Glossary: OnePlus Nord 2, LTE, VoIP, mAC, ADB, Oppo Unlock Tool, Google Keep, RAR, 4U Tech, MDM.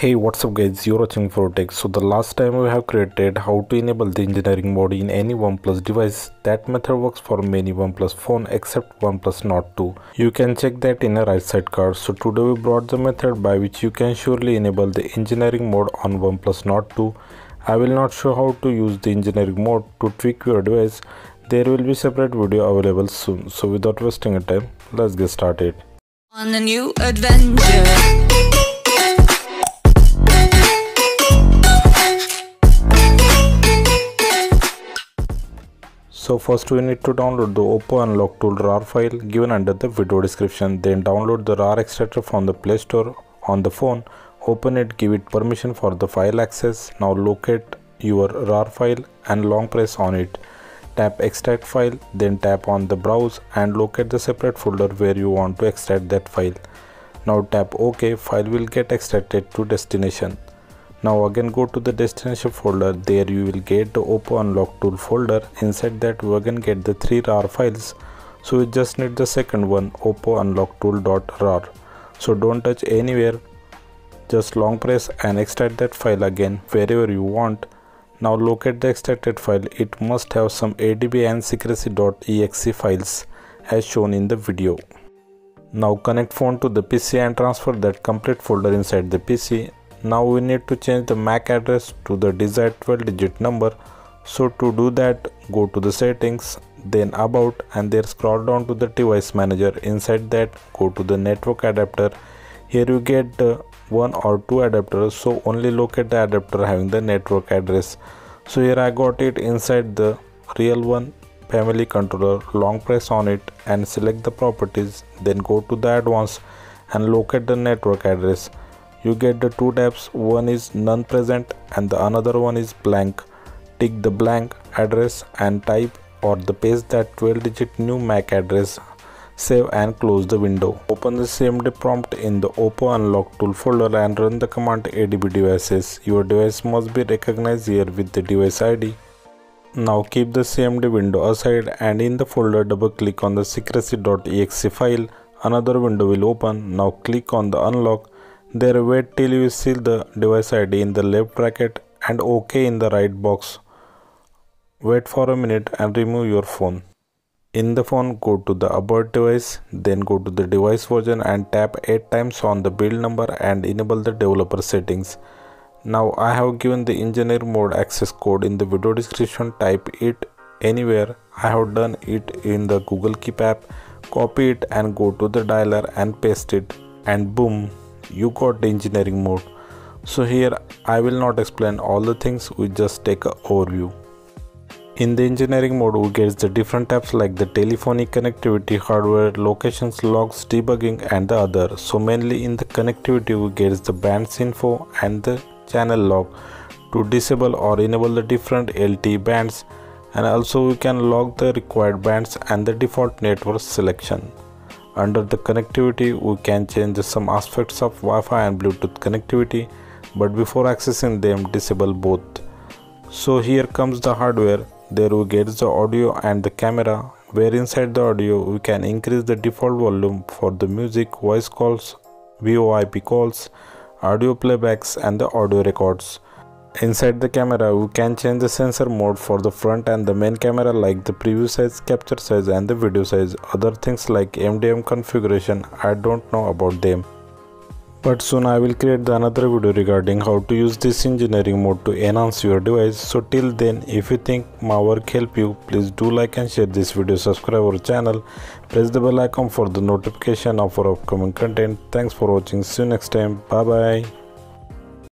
Hey, what's up guys, you're watching 4U Tech. So the last time we have created how to enable the engineering mode in any OnePlus device. That method works for many OnePlus phone except OnePlus Nord 2. You can check that in a right side card. So today we brought the method by which you can surely enable the engineering mode on OnePlus Nord 2. I will not show how to use the engineering mode to tweak your device. There will be separate video available soon. So without wasting a time, let's get started. On a new adventure. So first we need to download the Oppo Unlock Tool RAR file given under the video description. Then download the RAR extractor from the Play Store on the phone. Open it, give it permission for the file access. Now locate your RAR file and long press on it. Tap extract file, then tap on the browse and locate the separate folder where you want to extract that file. Now tap OK, file will get extracted to destination. Now again go to the destination folder. There you will get the Oppo Unlock Tool folder. Inside that we again get the three RAR files. So we just need the second one, Oppo Unlock Tool.rar. So don't touch anywhere. Just long press and extract that file again wherever you want. Now locate the extracted file. It must have some ADB and secrecy.exe files as shown in the video. Now connect phone to the PC and transfer that complete folder inside the PC. Now we need to change the MAC address to the desired 12-digit number. So to do that, go to the settings, then about, and there scroll down to the device manager. Inside that, go to the network adapter. Here you get one or two adapters, so only locate the adapter having the network address. So here I got it inside the real one, family controller. Long press on it and select the properties, then go to the advanced and locate the network address. You get the two tabs, one is none present and the another one is blank. Tick the blank address and type or the paste that 12-digit new MAC address. Save and close the window. Open the cmd prompt in the Oppo Unlock Tool folder and run the command adb devices. Your device must be recognized here with the device ID. Now keep the cmd window aside and in the folder double click on the secrecy.exe file. Another window will open. Now click on the unlock. There wait till you see the device ID in the left bracket and OK in the right box. Wait for a minute and remove your phone. In the phone, go to the about device, then go to the device version and tap 8 times on the build number and enable the developer settings. Now I have given the engineer mode access code in the video description. Type it anywhere. I have done it in the Google Keep app. Copy it and go to the dialer and paste it and boom. You got the engineering mode. So here I will not explain all the things, we just take an overview. In the engineering mode we get the different tabs like the telephony, connectivity, hardware, locations, logs, debugging and the other. So mainly in the connectivity we get the bands info and the channel log to disable or enable the different LTE bands, and also we can log the required bands and the default network selection. Under the connectivity, we can change some aspects of Wi-Fi and Bluetooth connectivity, but before accessing them, disable both. So here comes the hardware. There we get the audio and the camera, where inside the audio, we can increase the default volume for the music, voice calls, VoIP calls, audio playbacks and the audio records. Inside the camera, we can change the sensor mode for the front and the main camera like the preview size, capture size and the video size. Other things like MDM configuration, I don't know about them. But soon I will create the another video regarding how to use this engineering mode to enhance your device. So till then, if you think my work helped you, please do like and share this video, subscribe our channel, press the bell icon for the notification of our upcoming content. Thanks for watching, see you next time, bye bye.